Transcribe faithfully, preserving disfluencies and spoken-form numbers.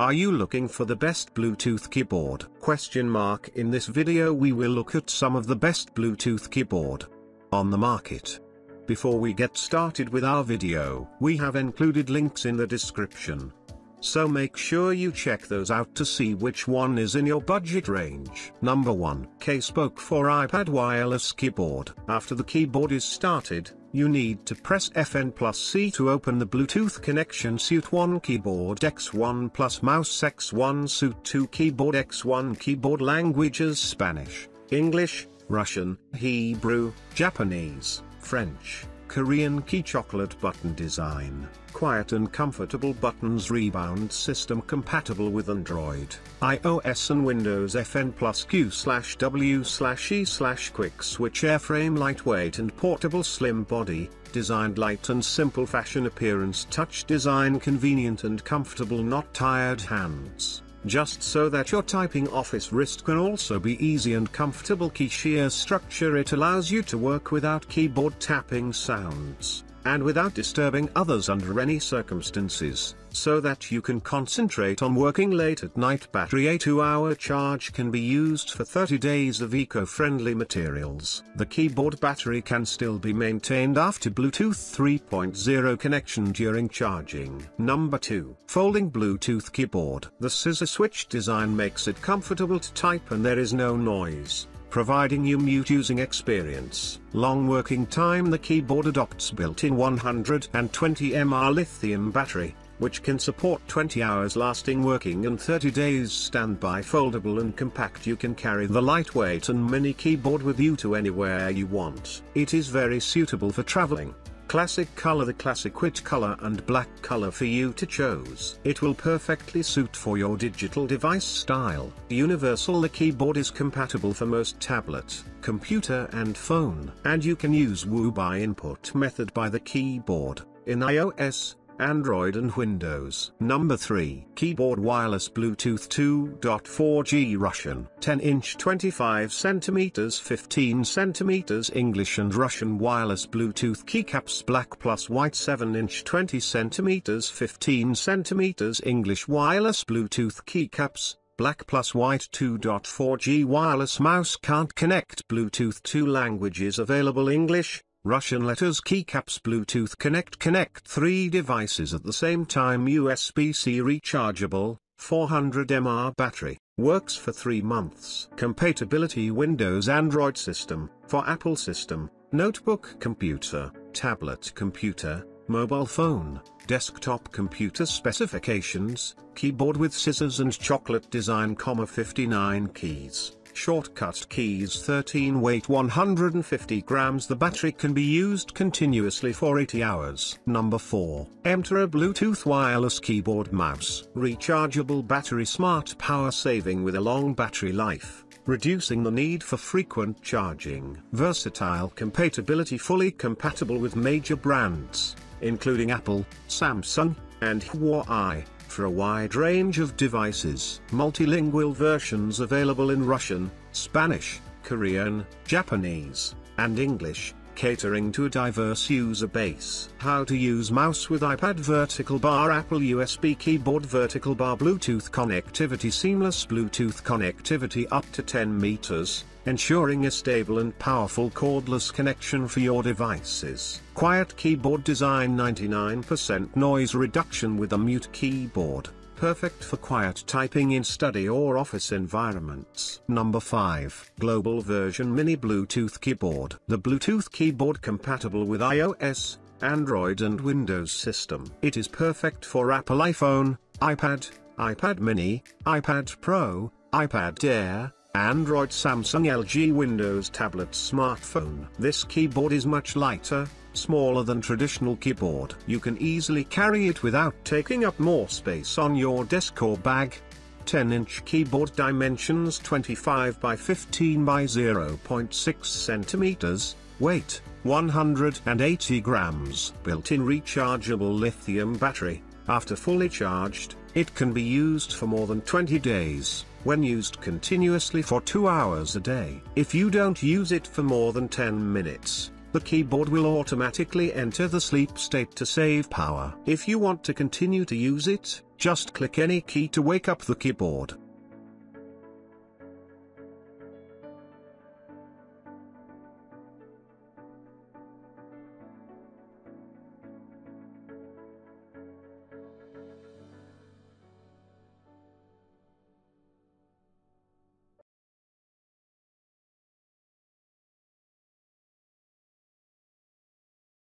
Are you looking for the best Bluetooth keyboard? Question mark. In this video we will look at some of the best Bluetooth keyboard on the market. Before we get started with our video, we have included links in the description. So make sure you check those out to see which one is in your budget range. Number one. CASEPOKE for iPad wireless keyboard. After the keyboard is started, you need to press F N plus C to open the Bluetooth connection. Suite one Keyboard X one plus Mouse X one. Suite two Keyboard X one. Keyboard languages: Spanish, English, Russian, Hebrew, Japanese, French, Korean. Key chocolate button design, quiet and comfortable buttons, rebound system compatible with Android, iOS and Windows. F N plus Q slash W slash E slash Quick switch airframe, lightweight and portable, slim body, designed light and simple, fashion appearance, touch design, convenient and comfortable, not tired hands, just so that your typing office wrist can also be easy and comfortable. Key shear structure, it allows you to work without keyboard tapping sounds, and without disturbing others under any circumstances, so that you can concentrate on working late at night. Battery: a two hour charge can be used for thirty days of eco-friendly materials. The keyboard battery can still be maintained after Bluetooth three point oh connection during charging. Number two. Folding Bluetooth keyboard. The scissor switch design makes it comfortable to type and there is no noise, providing you mute using experience. Long working time. The keyboard adopts built-in one hundred twenty milliamp hour lithium battery, which can support twenty hours lasting working and thirty days standby. Foldable and compact, you can carry the lightweight and mini keyboard with you to anywhere you want. It is very suitable for traveling. Classic color: the classic white color and black color for you to choose. It will perfectly suit for your digital device style. Universal: the keyboard is compatible for most tablet, computer and phone, and you can use W U by input method by the keyboard, in iOS, Android and Windows. Number three. Keyboard wireless Bluetooth two point four G Russian, ten inch twenty-five centimeters fifteen centimeters English and Russian wireless Bluetooth keycaps, black plus white, seven inch twenty centimeters fifteen centimeters English wireless Bluetooth keycaps, black plus white. Two point four G wireless mouse can't connect. Bluetooth two languages available: English, Russian letters, keycaps, Bluetooth connect. Connect three devices at the same time. U S B C rechargeable, four hundred milliamp hour battery, works for three months. Compatibility: Windows, Android system, for Apple system, notebook computer, tablet computer, mobile phone, desktop computer. Specifications: keyboard with scissors and chocolate design, fifty-nine keys. Shortcut keys, thirteen. Weight one hundred fifty grams. The battery can be used continuously for eighty hours. Number four. EMTRA Bluetooth wireless keyboard mouse. Rechargeable battery, smart power saving with a long battery life, reducing the need for frequent charging. Versatile compatibility: fully compatible with major brands, including Apple, Samsung, and Huawei, for a wide range of devices. Multilingual versions available in Russian, Spanish, Korean, Japanese, and English, catering to a diverse user base. How to use mouse with iPad. Vertical bar, Apple U S B keyboard, vertical bar. Bluetooth connectivity, seamless Bluetooth connectivity up to ten meters, ensuring a stable and powerful cordless connection for your devices. Quiet keyboard design, ninety-nine percent noise reduction with a mute keyboard, perfect for quiet typing in study or office environments. Number five. Global version mini Bluetooth keyboard. The Bluetooth keyboard compatible with iOS, Android and Windows system. It is perfect for Apple iPhone, iPad, iPad mini, iPad Pro, iPad Air, Android, Samsung, L G, Windows tablet, smartphone. This keyboard is much lighter, smaller than traditional keyboard. You can easily carry it without taking up more space on your desk or bag. ten inch keyboard dimensions, twenty-five by fifteen by zero point six centimeters, weight one hundred eighty grams. Built-in rechargeable lithium battery. After fully charged, it can be used for more than twenty days, when used continuously for two hours a day. If you don't use it for more than ten minutes, the keyboard will automatically enter the sleep state to save power. If you want to continue to use it, just click any key to wake up the keyboard.